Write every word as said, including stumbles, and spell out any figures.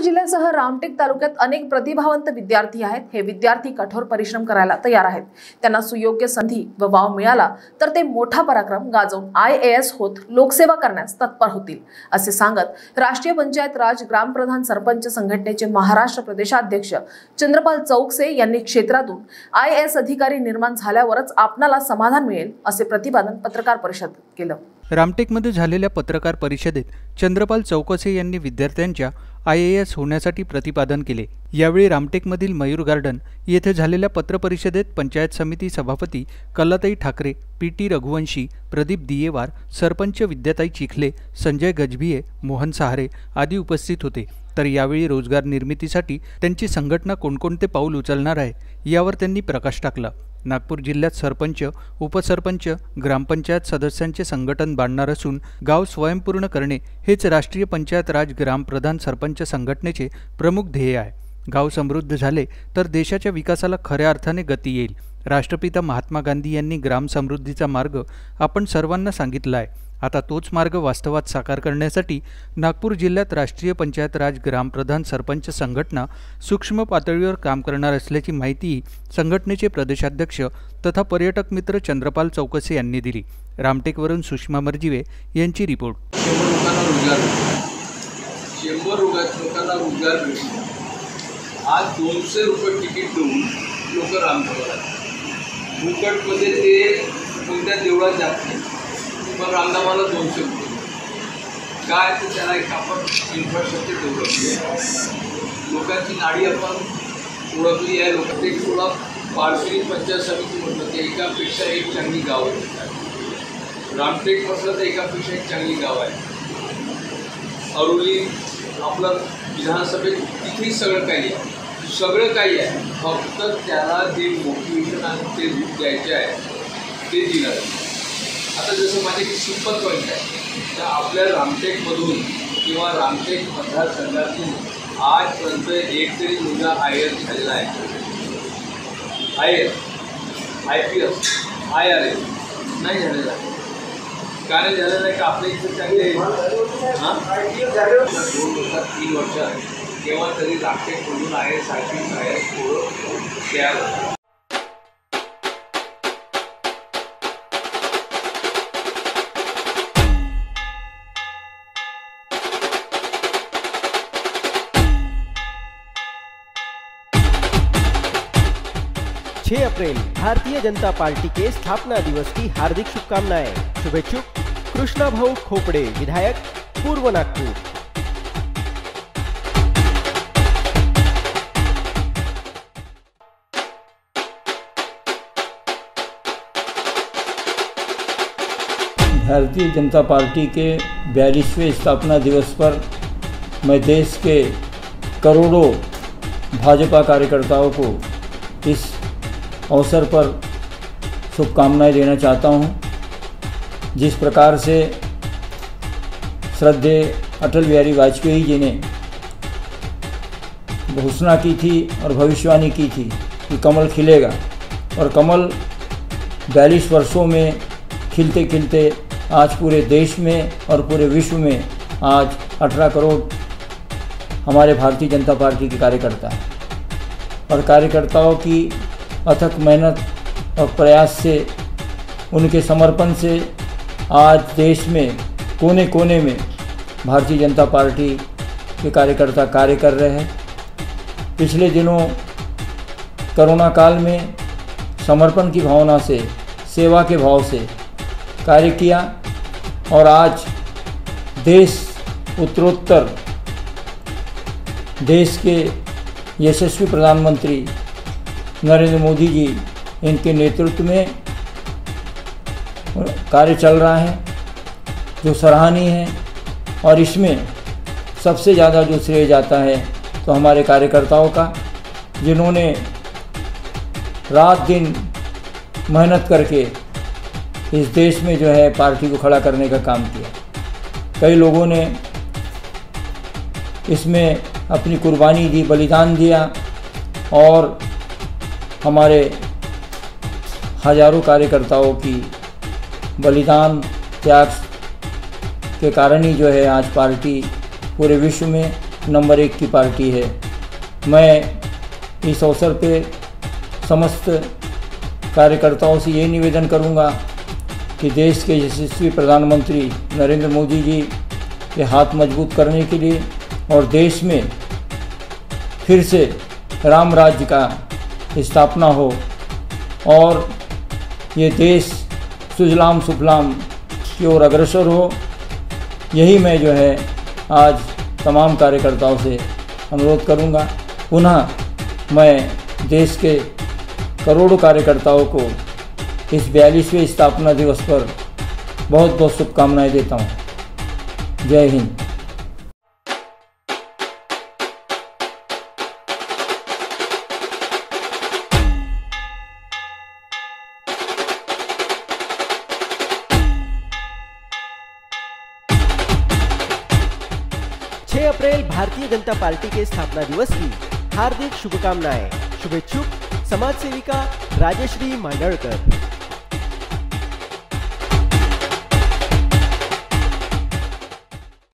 लातूर जिल्ह्यासह रामटेक तालुक्यात अनेक प्रतिभावंत विद्यार्थी आहेत। हे विद्यार्थी कठोर परिश्रम करायला तयार आहेत। त्यांना सुयोग्य संधी व वाव मिळाला तर ते मोठा पराक्रम गाजवून आय ए एस होत लोकसेवा करण्यास तत्पर होतील, असे सांगत राष्ट्रीय पंचायत राज ग्रामप्रधान सरपंच संघटनेचे महाराष्ट्र प्रदेशाध्यक्ष चंद्रपाल चौकसे यांनी क्षेत्रातून आय ए एस अधिकारी निर्माण झाल्यावरच आपणाला समाधान मिळेल, असे प्रतिपादन पत्रकार परिषदेत केलं। रामटेकमध्ये झालेल्या पत्रकार परिषदेत चंद्रपाल चौकसे यांनी विद्यार्थ्यांच्या आय ए एस होण्यासाठी प्रतिपादन केले। यावेळी रामटेकमधील मयूर गार्डन येथे झालेल्या पत्र परिषदेत पंचायत समिती सभापती कलताई ठाकरे, पी टी रघुवंशी, प्रदीप दिवेवार, सरपंच विद्याताई चिखले, संजय गजभिए, मोहन सहारे आदी उपस्थित होते। तर यावेळी रोजगार निर्मितीसाठी त्यांची संघटना कोणकोणते पाऊल उचलणार आहे यावर त्यांनी प्रकाश टाकला। नागपूर जिल्ह्यात सरपंच, उपसरपंच, ग्रामपंचायत सदस्यांचे संघटन बांधणार असून गाव स्वयंपूर्ण करणे हेच राष्ट्रीय पंचायत राज ग्रामप्रधान सरपंच संघटनेचे प्रमुख ध्येय आहे। गाव समृद्ध झाले तर देशाच्या विकासाला खऱ्या अर्थाने गती येईल। राष्ट्रपिता महात्मा गांधी यांनी ग्राम समृद्धीचा मार्ग आपण सर्वांना सांगितला आहे। आता तोच मार्ग वास्तवात साकार करण्यासाठी नागपूर जिल्ह्यात राष्ट्रीय पंचायत राज ग्रामप्रधान सरपंच संघटना सूक्ष्म पातळीवर काम करणार असल्याची माहिती संघटनेचे प्रदेशाध्यक्ष तथा पर्यटक मित्र चंद्रपाल चौकसे यांनी दिली। रामटेकवरून सुषमा मर्जीवे यांची रिपोर्ट। शंभर लोकांना रोजगार मिळतो। आज दोनशे रुपये तिकीट देऊन लोक रामटेकला मुकटमध्ये ते कोणत्या देवळात जातात, पण रामधामाला दोनशे रुपये काय, तर त्याला एक आपण इन्फ्रास्ट्रक्चर डेव्हलप केली, लोकांची नाडी आपण ओळखली आहे। लोक ते थोडा पारशी पंचायत समिती म्हटलं ते एकापेक्षा एक चांगली गाव आहे। रामटेक म्हटलं तर एकापेक्षा एक चांगली गाव आहे। अरुली आपलं विधानसभेत तिथेही सगळं काही आहे, सगळं काही आहे, फक्त त्याला जे मोटिवेशन आणि ते रूप द्यायचे आहे ते दिलं जातं। आता जसं माझे की सुपर पॉईंट आहे तर आपल्या रामटेकमधून किंवा रामटेक मतदारसंघातून आजपर्यंत एक तरी मुलगा आय ए एस झालेला आहे। I A S, I P S, I R S नाही झालेला आहे। कारण झालेलं आहे का आपल्या इथे चांगले हां दोन वर्षात तीन वर्षात केव्हा तरी रामटेकमधून I A S, I P S, I R S थोडं तयार होतं। छह अप्रैल भारतीय जनता पार्टी के स्थापना दिवस की हार्दिक शुभकामनाएं। शुभेच्छुक कृष्णा भाऊ खोपड़े, विधायक पूर्व नागपुर। भारतीय जनता पार्टी के बयालीसवें स्थापना दिवस पर मैं देश के करोड़ों भाजपा कार्यकर्ताओं को इस अवसर पर शुभकामनाएं देना चाहता हूं। जिस प्रकार से श्रद्धेय अटल बिहारी वाजपेयी जी ने घोषणा की थी और भविष्यवाणी की थी कि कमल खिलेगा, और कमल बयालीस वर्षों में खिलते खिलते आज पूरे देश में और पूरे विश्व में आज अठारह करोड़ हमारे भारतीय जनता पार्टी के कार्यकर्ता हैं, और कार्यकर्ताओं की अथक मेहनत और प्रयास से, उनके समर्पण से आज देश में कोने कोने में भारतीय जनता पार्टी के कार्यकर्ता कार्य कर रहे हैं। पिछले दिनों कोरोना काल में समर्पण की भावना से, सेवा के भाव से कार्य किया, और आज देश उत्तरोत्तर देश के यशस्वी प्रधानमंत्री नरेंद्र मोदी जी इनके नेतृत्व में कार्य चल रहा है जो सराहनीय है, और इसमें सबसे ज़्यादा जो श्रेय जाता है तो हमारे कार्यकर्ताओं का, जिन्होंने रात दिन मेहनत करके इस देश में जो है पार्टी को खड़ा करने का काम किया। कई लोगों ने इसमें अपनी कुर्बानी दी, बलिदान दिया, और हमारे हजारों कार्यकर्ताओं की बलिदान त्याग के कारण ही जो है आज पार्टी पूरे विश्व में नंबर एक की पार्टी है। मैं इस अवसर पे समस्त कार्यकर्ताओं से ये निवेदन करूँगा कि देश के यशस्वी प्रधानमंत्री नरेंद्र मोदी जी के हाथ मजबूत करने के लिए और देश में फिर से राम राज्य का स्थापना हो और ये देश सुजलाम सुफलाम की ओर अग्रसर हो, यही मैं जो है आज तमाम कार्यकर्ताओं से अनुरोध करूंगा। पुनः मैं देश के करोड़ों कार्यकर्ताओं को इस बयालीसवें स्थापना दिवस पर बहुत बहुत शुभकामनाएं देता हूं। जय हिंद। छह अप्रैल भारतीय जनता पार्टी के स्थापना दिवस की हार्दिक शुभकामनाएं। शुभेच्छुक समाज सेविका राजेश्वरी मांडरकर।